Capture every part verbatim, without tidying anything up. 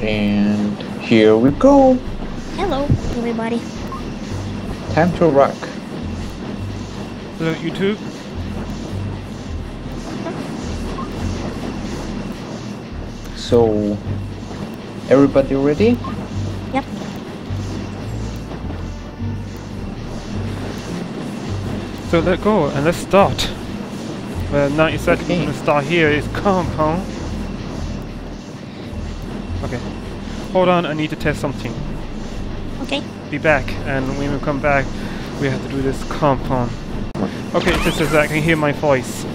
And here we go. Hello, everybody. Time to rock. Hello, YouTube. Huh? So, everybody ready? Yep. So let's go and let's start. Well, ninety seconds okay. We're gonna start here is compound. Okay. Hold on, I need to test something. Okay. Be back, and when we come back, we have to do this compound. Okay, just as I can hear my voice.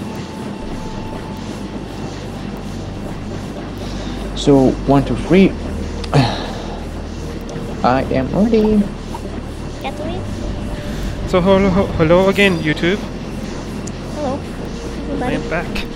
So, one, two, three. I am ready. Get ready. So, hello, hello again, YouTube. Hello. Everybody. I am back.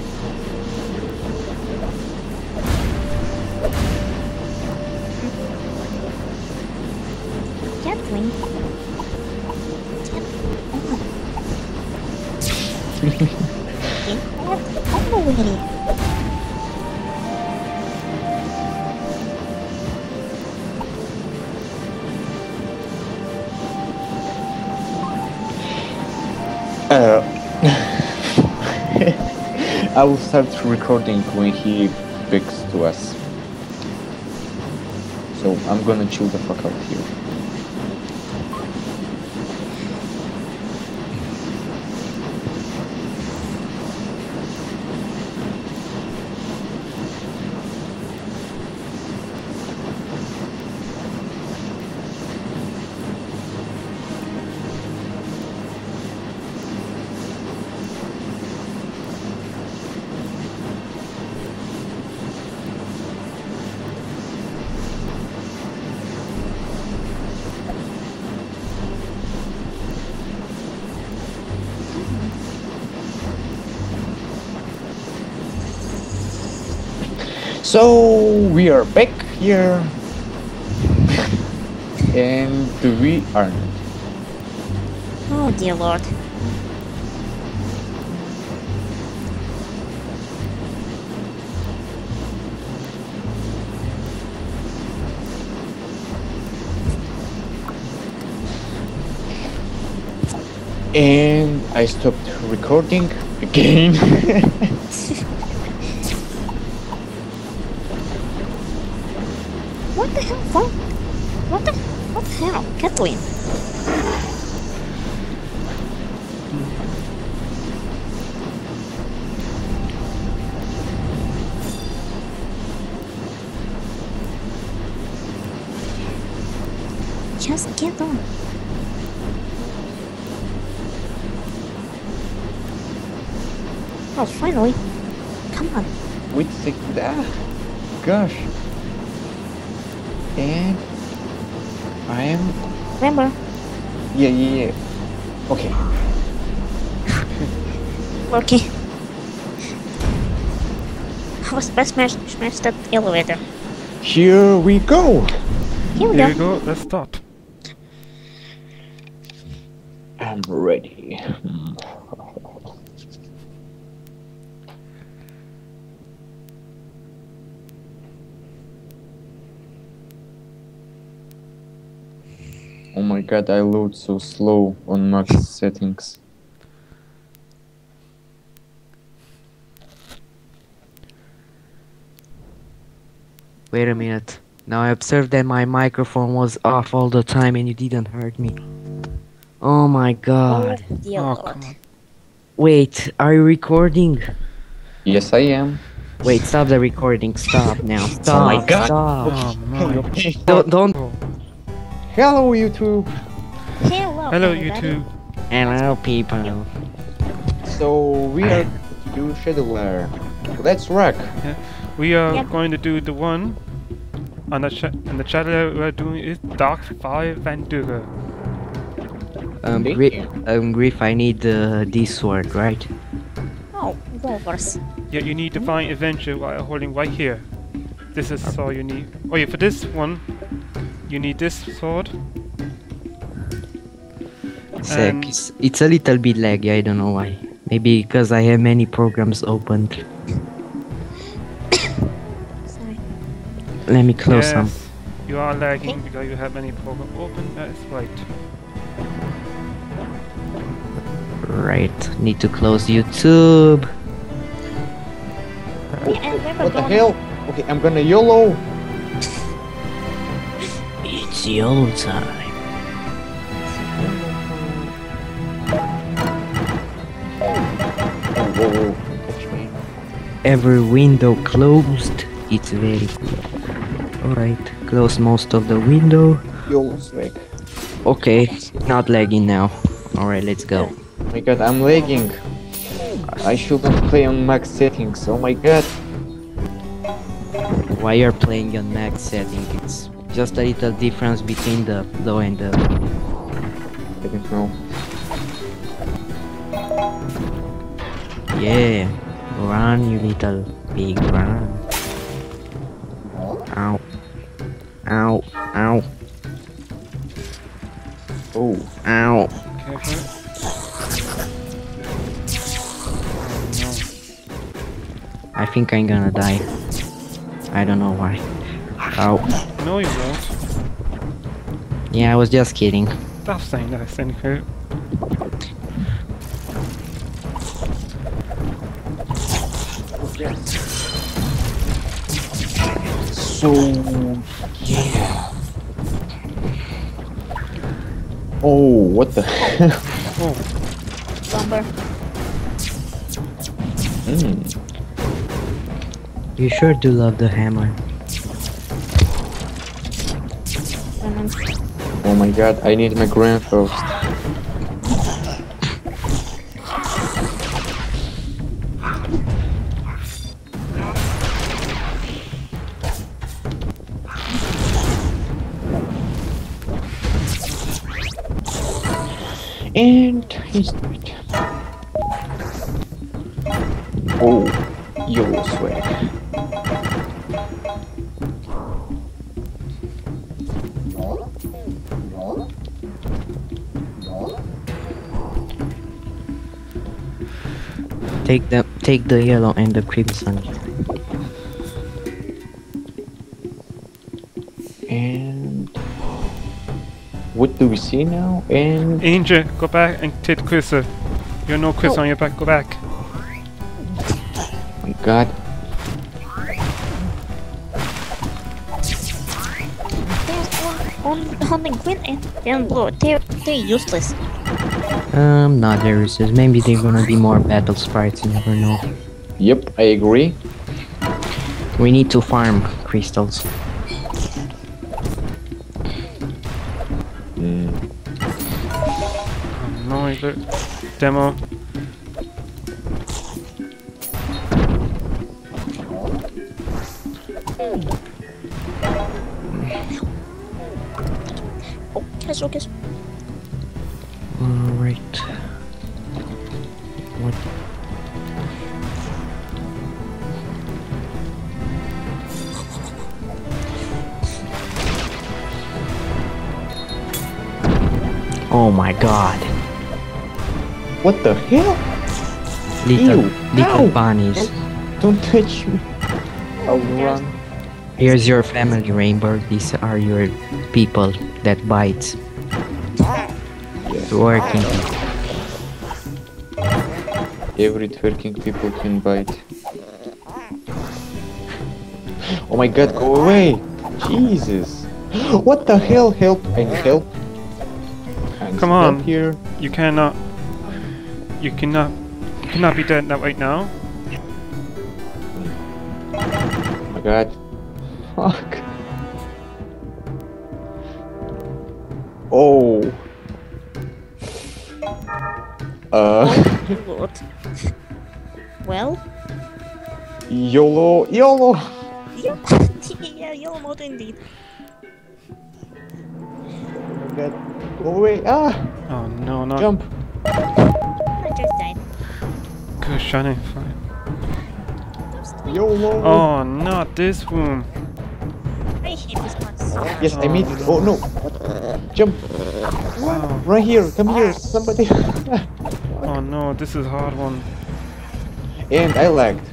Uh, I will start recording when he speaks to us. So I'm gonna chill the fuck out here. So we are back here, and we aren't. Oh dear Lord! And I stopped recording again. What the hell? What? What the? What the hell? Kathleen. Just get on. Oh, finally. Come on. Wait a second. Ah, gosh. And I am. Remember? Yeah, yeah, yeah. Okay. Okay. I was best smash, smash that elevator. Here we go. Here we Here go. Here we go. Let's start. I'm ready. Oh my god, I load so slow on max settings. Wait a minute. Now I observed that my microphone was off all the time and you didn't hurt me. Oh my god. Oh, dear oh, come on. Wait, are you recording? Yes, I am. Wait, stop the recording. Stop now. Stop. Oh my god. Stop. Oh my god. Don't... don't Hello, YouTube. Hello. Hello, YouTube. Hello, people. So we are to do Shadowware. Let's rock. Yeah. We are yep. going to do the one, and the sh and the Shadowware we are doing is Dark Fire Venture. Um, Gryff, um, Gryff, I need uh, this sword, right? Oh, go first. Yeah, you need to find adventure while holding right here. This is all you need. Oh yeah, for this one. You need this sword. Sec, it's, it's a little bit laggy, I don't know why. Maybe because I have many programs opened. Sorry. Let me close yes, some. You are lagging because you have many programs open. That is right. Right. Need to close YouTube. Yeah, what the hell? Okay, I'm gonna YOLO. It's YOLO time. Every window closed. It's very good. Alright, close most of the window. YOLO's lag. Okay, not lagging now. Alright, let's go. Oh my god, I'm lagging. I shouldn't play on max settings. Oh my god. Why you're playing on max settings? It's just a little difference between the low and the. I don't know. Yeah, run, you little pig, run. Ow. Ow. Ow. Oh. Ow. Careful. I think I'm gonna die. I don't know why. Ow. No, you won't. Yeah, I was just kidding. Stop saying that, I think. So, yeah. Oh, what the hell? Oh. Lumber. Mm. You sure do love the hammer. Oh my god, I need my gram first. And he's dead. Oh, yo, swag. Take the take the yellow and the crimson. And what do we see now? And Angel, go back and take Chris. You're no Chris oh. on your back. Go back. Oh God. On on the Gwyn and then Lord, they're they're useless. Um, not their uses. Maybe they're gonna be more battle sprites, you never know. Yep, I agree. We need to farm crystals. Mm. No, either. Demo. Oh, yes, okay. Alright. What? Oh my god. What the hell? Little, Ew. little Ow. bunnies. Don't, don't touch me. I'll run. Here's your family, Rainbird. These are your people that bites. Working. Every twerking people can bite. Oh my god, go away! Jesus! What the hell? Help! I help! And Come on! Here. You cannot. You cannot. You cannot be dead that right now. Oh my god! Fuck! Oh! Uh. What? Well? YOLO! YOLO! Yeah, YOLO indeed. Oh my god. Go away! Ah! Oh no, not. Jump! I just died. Good shining fine. YOLO! Oh, not this room. I hate this one. Yes, oh, I mean it. Oh no! Jump! Wow. Right here! Come here! Somebody! Oh no, this is a hard one. And I lagged.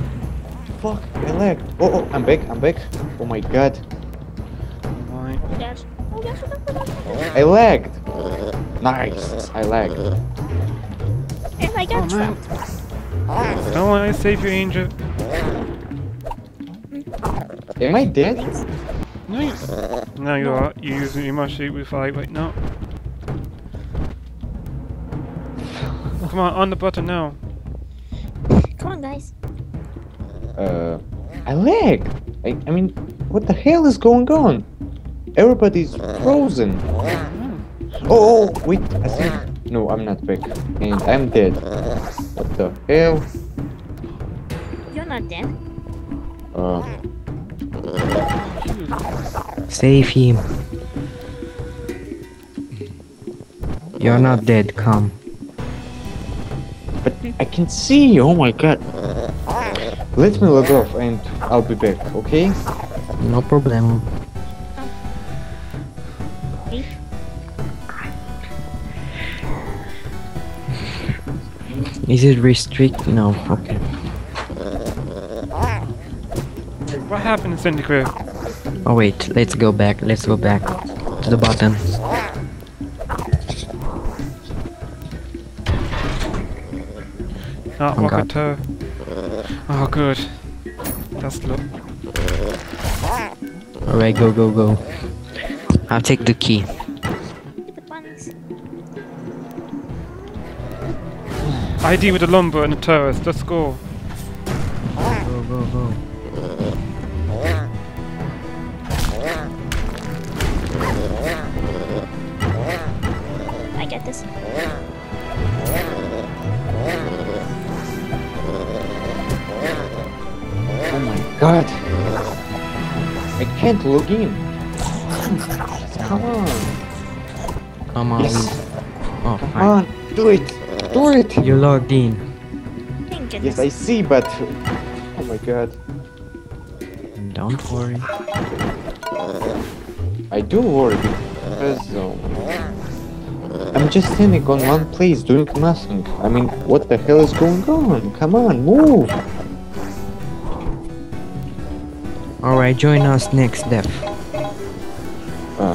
Fuck, I lagged. Oh, oh, I'm back, I'm back. Oh my god. me. I lagged! Nice! I lagged. And I got oh, trapped. Don't want to save your angel. Am I dead? Nice! No, you are. You're using your mushy with five right now. Come on, on the button now. Come on, guys. Uh, I lag! I, I mean, what the hell is going on? Everybody's frozen. Oh, oh, wait, I think... No, I'm not back. And I'm dead. What the hell? You're not dead. Uh... Save him. You're not dead, come. But I can see, oh my god. Let me log off and I'll be back, okay? No problem. Is it restrict? No, okay. What happened to Syndicate? Oh wait, let's go back, let's go back to the bottom. Not oh, walk toe. Oh good. That's low. Alright, go, go, go. I'll take the key. I D with a lumber and a terrorist, let's go. Go, go, go. I get this. Oh my god. I can't log in. Come on. Come on. Yes. Oh, Come fine. on, do it. Do it! You logged in. Thank yes, I see, but... Oh my god. Don't worry. I do worry, because... Um, I'm just standing on one place, doing nothing. I mean, what the hell is going on? Come on, move! Alright, join us next step. Uh.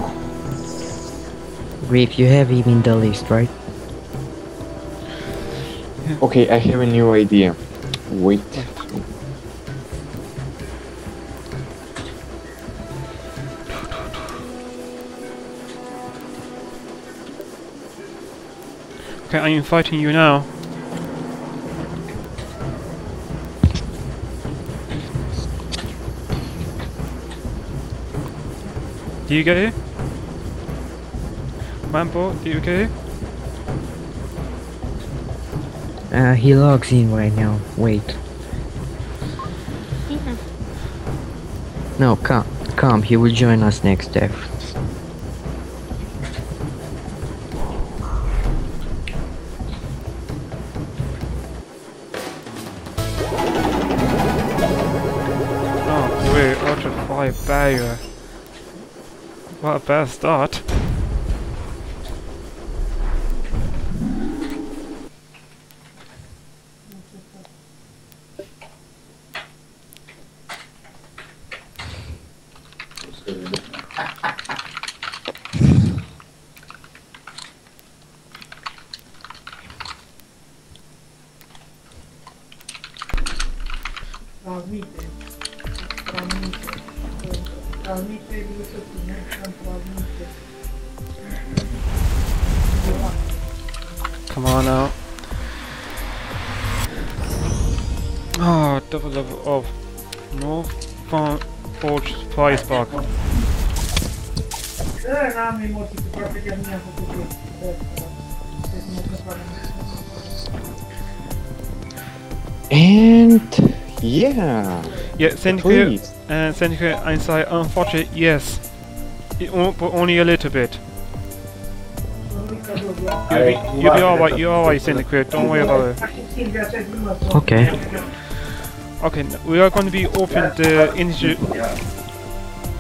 Gryff, you have him in the list, right? Okay, I have a new idea. Wait. Okay, I'm inviting you now. Do you get it? Mambo, do you get it? Uh, he logs in right now. Wait. Yeah. No, come, come. He will join us next day. Oh, wait, ultra fire barrier. What a bad start. Come on out. Oh, double level of North Forge Prize Box. And yeah. Yeah, Syndicate and uh, Syndicate inside unfortunate, yes. It won't, but only a little bit. You'll be, you'll be alright, you're alright, Syndicate, don't worry about it. Okay. Okay, we are going to be opening the injured...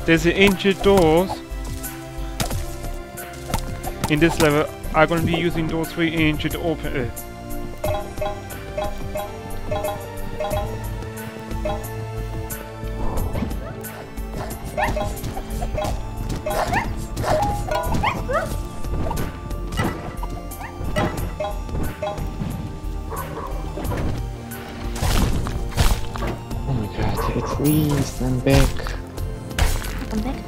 There's the injured doors. In this level, I'm going to be using those three injured to open it. Oh my god, take it please, I'm back. I'm back?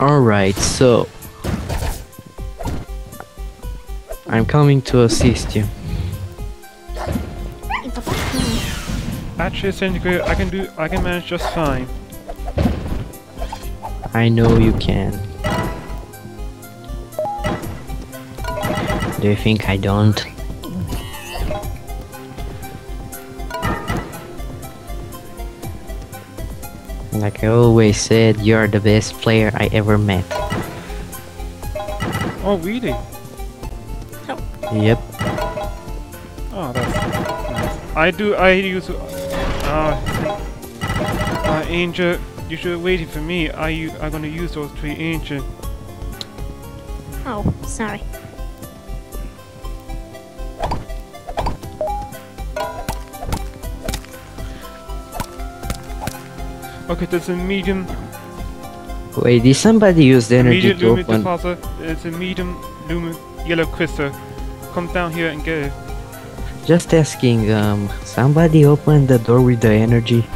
Alright, so I'm coming to assist you. Actually, Sanjay, I can do I can manage just fine. I know you can. Do you think I don't? Like I always said, you're the best player I ever met. Oh, really? Yep. Oh, that's nice. I do, I use... Uh, uh, Angel, you should have waited for me. I, I'm gonna use those three Angel. Oh, sorry. Okay, that's a medium. Wait, did somebody use the energy to open? It's a medium lumen yellow crystal. Come down here and get it. Just asking, um, somebody opened the door with the energy?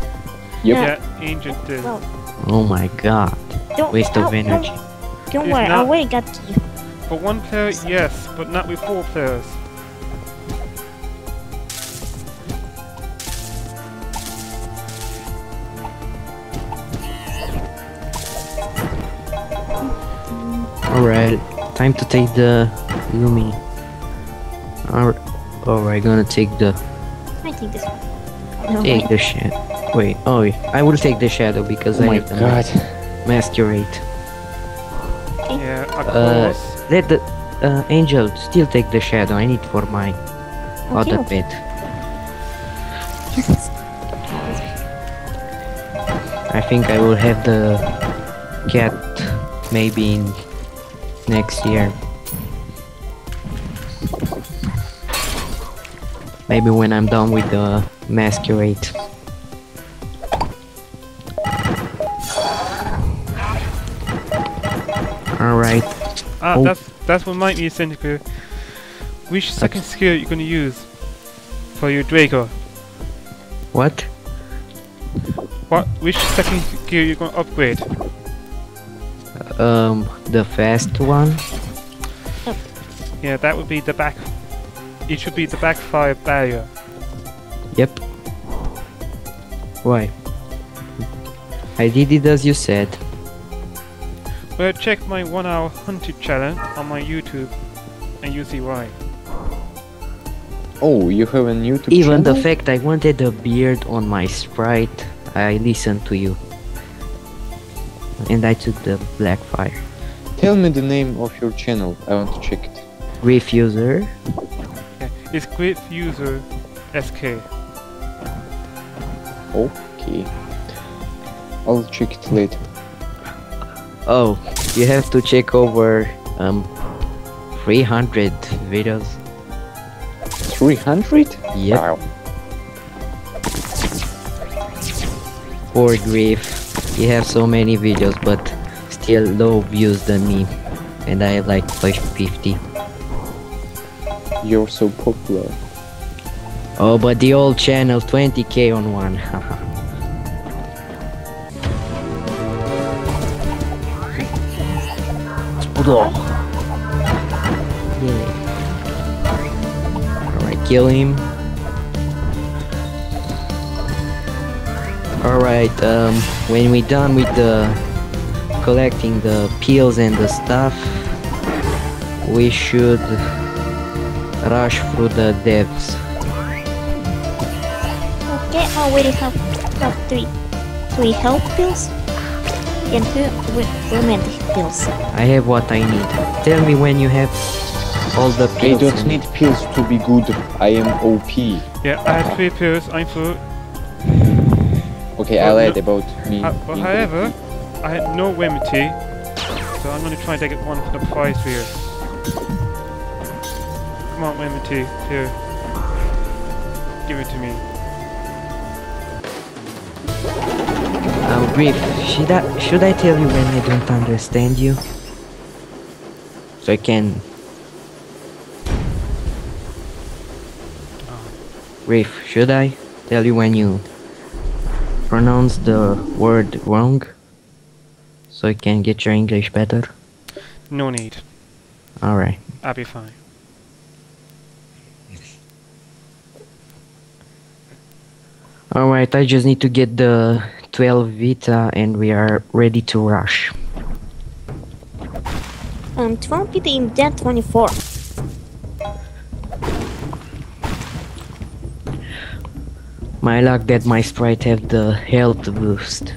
Yep. Yeah, yeah Angel did. Well, oh my god. Don't, Waste I'll, of energy. Don't, don't worry, I'll wait up to you. For one player, yes, but not with four players. Alright, time to take the Lumi. Alright, alright, gonna take the... I take this one. No, take wait. the shadow. Wait, oh yeah, I will take the shadow because oh I my have the god. Masquerade. Okay. Yeah, of uh, course. Let the... Uh, Angel, still take the shadow, I need for my okay, other okay. pet. I think I will have the cat maybe in... next year. Maybe when I'm done with the masquerade. Alright. Ah, oh. that's that's what might be essential. Which second that's skill you're gonna use for your Draco? What? What which second skill you're gonna upgrade? Um, the fast one? Yeah, that would be the back... It should be the backfire barrier. Yep. Why? I did it as you said. Well, check my one hour hunted challenge on my YouTube and you see why. Oh, you have a YouTube Even channel? The fact I wanted a beard on my sprite, I listened to you. And I took the black fire. Tell me the name of your channel, I want to check it. Gryff-User. Yeah, it's Gryff-User S K. Okay. I'll check it later. Oh, you have to check over um three hundred videos. three hundred? Yep. Wow. Poor Gryff. He has so many videos, but still low views than me, and I have like fifty. You're so popular. Oh, but the old channel, twenty K on one. yeah. Alright, kill him. Alright, um, when we're done with the collecting the pills and the stuff, we should rush through the depths. Okay, I already have, have three, three health pills and two romantic pills. I have what I need. Tell me when you have all the pills. I don't need pills to be good. I am O P. Yeah, I have three pills. I'm full. Okay, I lied about me. Uh, but however, I had no remedy, so I'm gonna try and take one for the prize for you. Come on, remedy, here. Give it to me. Oh, Gryff, should I, should I tell you when I don't understand you? So I can... Oh. Gryff, should I tell you when you pronounce the word wrong? So you can get your English better? No need. Alright. I'll be fine. Alright, I just need to get the twelve Vita and we are ready to rush. Um, twelve Vita in dead twenty-four. My luck that my sprite have the health boost.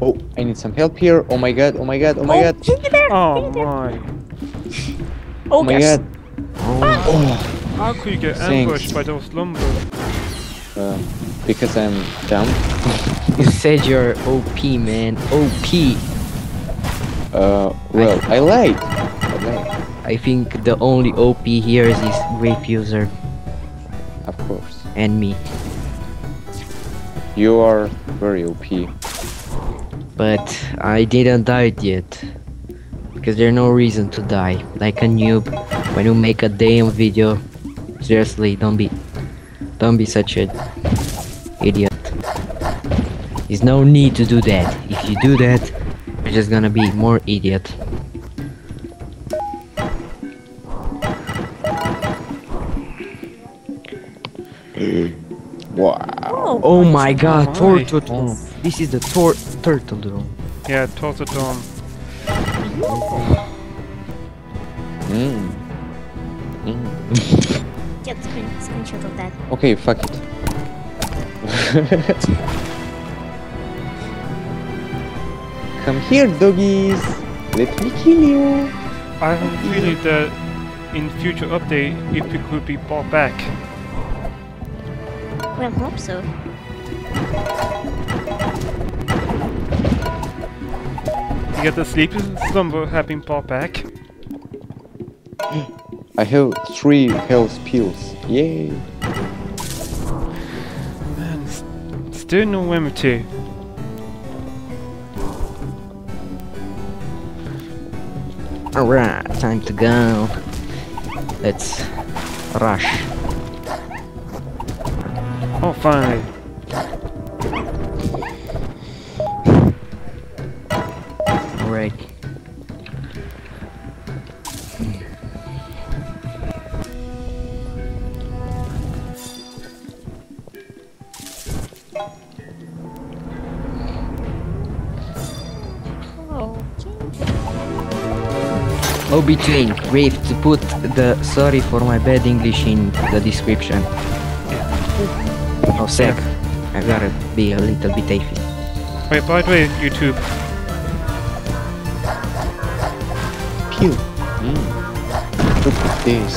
Oh, I need some help here. Oh my god, oh my god, oh my god. Oh my. Oh my god. How could you get ambushed by those lumber? Uh, because I'm dumb. You said you're O P, man. O P. Uh, well, I, I lied. I lied. I think the only O P here is this Gryff-User. Of course. And me. You are very O P. But I didn't die yet, because there's no reason to die. Like a noob, when you make a damn video, seriously, don't be, don't be such an idiot. There's no need to do that. If you do that, you're just gonna be more idiot. Wow! Oh my God! Torture dome. This is the tor turtle dome. Yeah, turtle dome. Mm. Mm. Get screen screenshot of that. Okay, fuck it. Come here, doggies. Let me kill you. I am feeling that in future update, if it could be brought back. Well, hope so. You get the sleep slumber having brought back. I have three health pills. Yay! Man, st still no remedy. Alright, time to go. Let's rush. Oh, fine. Alright. Oh, oh, between Gryff to put the sorry for my bad English in the description. Oh, sec. Yeah. I gotta be a little bit iffy. Wait, by the way, YouTube. Pew. Mm. Look at this.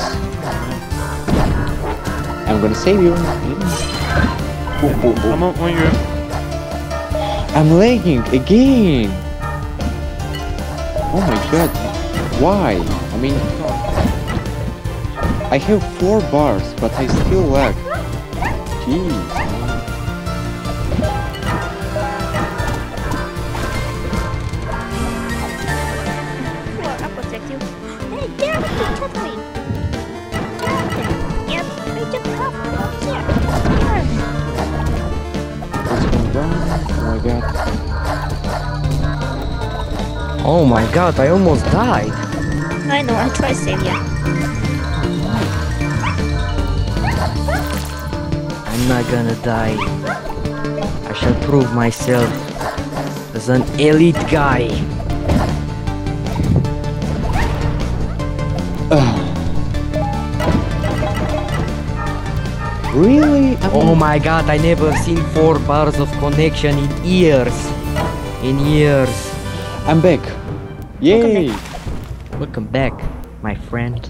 I'm gonna save you. Mm. Ooh, ooh, ooh. I'm up on you. I'm lagging again. Oh my god. Why? I mean, I have four bars, but I still lag. Oh my god, I almost died. I know, I tried saving you. I'm not gonna die. I shall prove myself as an elite guy. Really? I mean, oh my god, I never seen four bars of connection in years. In years. I'm back. Yay! Welcome back, Welcome back my friend.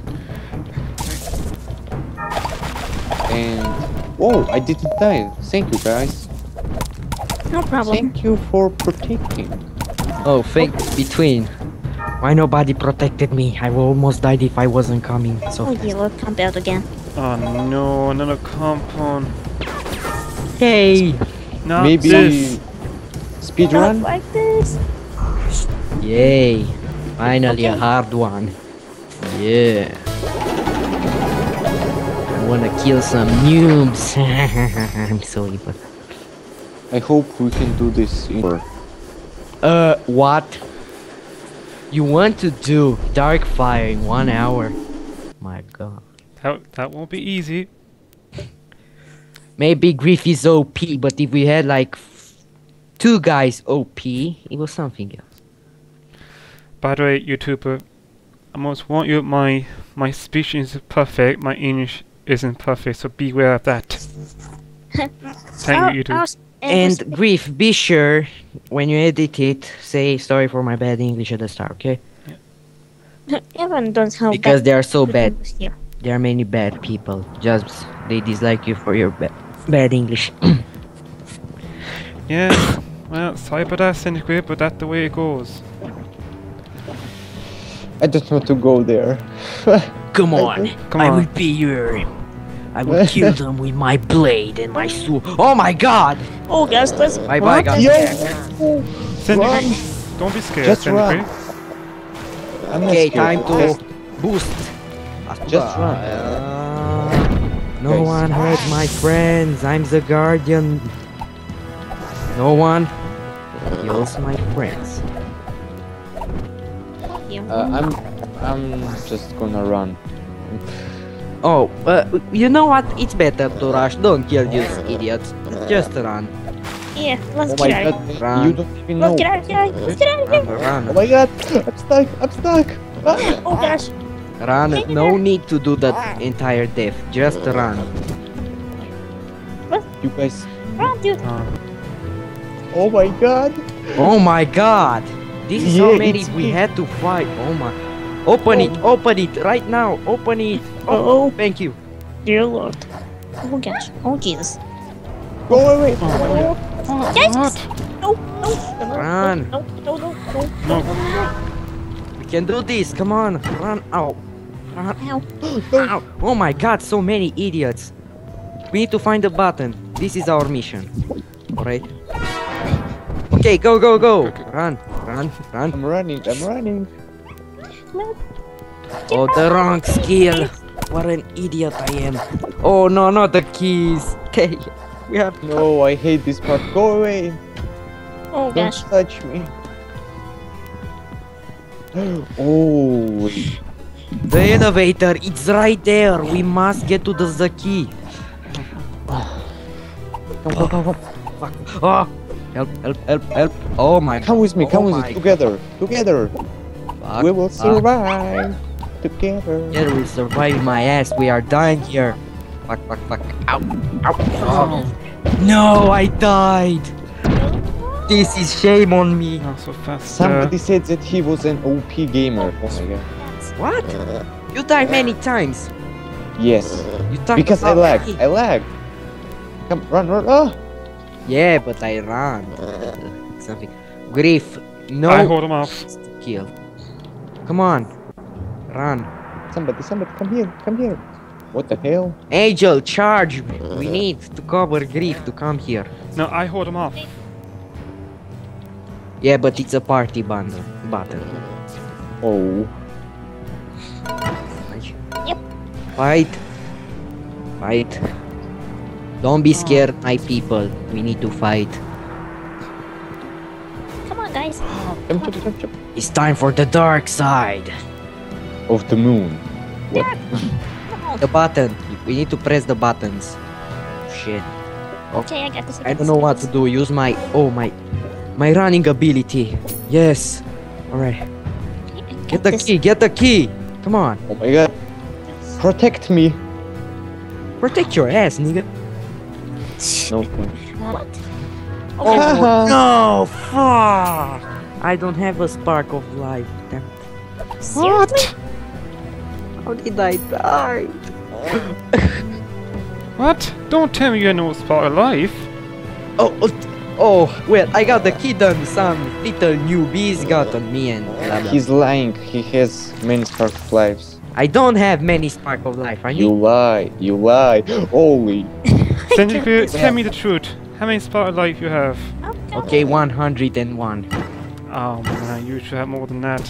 And... whoa, I didn't die. Thank you, guys. No problem. Thank you for protecting. Oh, fake between. Why nobody protected me? I almost died if I wasn't coming. So oh, you will come out again. Oh no, another compound. Hey! Not maybe this. Speed not run? Like this. Yay! Finally okay. A hard one. Yeah. I wanna kill some noobs. I'm sorry, but I hope we can do this. In uh, what? You want to do Dark Fire in one hour? My God. That, that won't be easy. Maybe Gryff is O P, but if we had like two guys O P, it was something else. By the way, YouTuber, I must warn you, my my speech isn't perfect, my English isn't perfect, so beware of that. Thank you, YouTuber. And Gryff, be sure when you edit it, say sorry for my bad English at the start, okay? Yeah. Everyone knows how because bad they are so bad. Here. There are many bad people. Just they dislike you for your ba bad English. Yeah, well, sorry about that, Centigrade, but that's the way it goes. I just want to go there. Come on, Come on, I will be your. I will kill them with my blade and my sword. Oh my God! Oh guys, let's. Bye bye, guys. Centigrade, don't be scared, Centigrade. Okay, time to boost. Just run. Uh, no one hurt my friends. I'm the guardian. No one kills my friends. Uh, I'm. I'm just gonna run. Oh, uh, you know what? It's better to rush. Don't kill these idiots. Just run. Yeah, let's oh get out. Run. You don't even know. Let's get out, get out, let's get out of here. Run. Oh my God! I'm stuck. I'm stuck. Ah. Oh gosh. Run, no need to do that entire death, just run. What? You guys... Run, dude! Uh. Oh my God! Oh my God! This is yeah, how many we it. had to fight, oh my... Open oh. it, open it, right now, open it! Oh, oh, thank you! Dear Lord. Oh gosh, oh Jesus. Go away! Oh, oh, yes! No, no! Run! No, no, no, no, no! no. Can do this, come on, run out. Run out. Ow. Oh my God, so many idiots. We need to find a button. This is our mission. Alright. Okay, go, go, go. Run, run, run. I'm running, I'm running. Oh, the wrong skill. What an idiot I am. Oh no, not the keys. Okay. We have no, I hate this part. Go away. Oh gosh. Don't touch me. Oh, the elevator, it's right there. We must get to the Zaki. Come, come, come, come. Oh. Help, help, help, help. Oh my. Come with me, come oh with me. Together, together. Fuck, we will survive. Fuck. Together. Together we survive, my ass. We are dying here. Fuck, fuck, fuck. Ow, ow. Oh. No, I died. This is shame on me. Not so fast. Somebody said that he was an O P gamer. Oh my God. What? You died many times. Yes. You died because I lagged. Many. I lagged. Come, run, run. Oh. Yeah, but I ran. Something. Gryff, no. I hold him off. Kill. Come on. Run. Somebody, somebody, come here, come here. What the hell? Angel, charge. We need to cover Gryff to come here. No, I hold him off. Yeah, but it's a party bundle button. Oh. Yep. Fight. Fight. Don't be scared, my people. We need to fight. Come on, guys. Come on. It's time for the dark side. Of the moon. What? The button. We need to press the buttons. Shit. Okay, I got this. I, got I don't know what to do. Use my oh my, my running ability. Yes. All right. Get the this. key. Get the key. Come on. Oh my god. Protect me. Protect your ass, nigga. No. What? Oh, oh no! Fuck! I don't have a spark of life. Damn. What? How did I die? What? Don't tell me you're no spark of life. Oh, oh, oh! Well, I got the key done. Some little newbies got on me and. Blah, blah. He's lying. He has many spark of lives. I don't have many spark of life. I need you lie. You lie. Holy. Centrifuge, tell me the truth. How many spark of life you have? Okay, one hundred and one. Oh man, you should have more than that.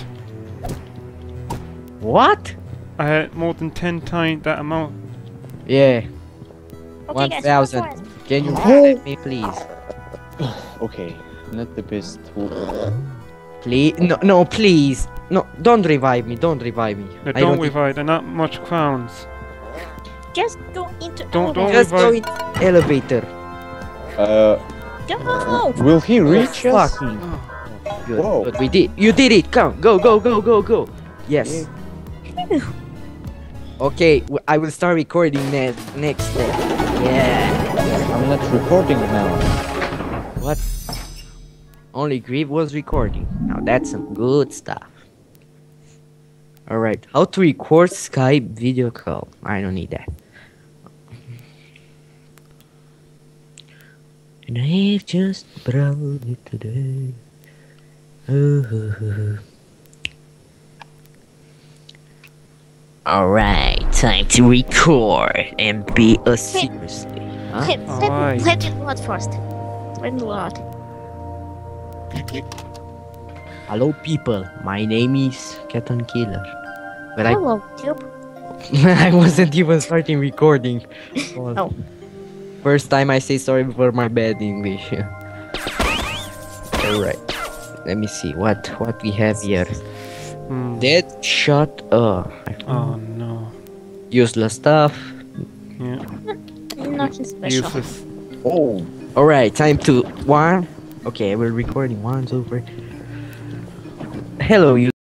What? I had more than ten times that amount. Yeah. Okay, one thousand. Can you help me, please? Okay, not the best. Please, no, no, please. No, don't revive me, don't revive me. No, don't, I don't revive, there are not much crowns. Just go into don't, don't Just revive. go into elevator. Uh... Go! Will he reach oh, us? Fuck. Good, Whoa. Good, we did. You did it, come, go, go, go, go, go. Yes. Yeah. Okay, I will start recording ne next step. Yeah. I'm not recording now. What? Only Gryff was recording. Now that's some good stuff. Alright, how to record Skype video call. I don't need that. And I've just brought it today. Alright, time to record and be a seriously. Huh? Let, let, right. let it load first. Let it load. Hello people, my name is Captain Killer. But Hello, I... Cube. I wasn't even starting recording. Well, oh. First time I say sorry for my bad English. Alright. Let me see what what we have here. Mm. Dead shot uh Oh no. Useless stuff. Yeah. Nothing special. Useless. Oh. Alright, time to one. Okay, we're recording one's over. Hello, you.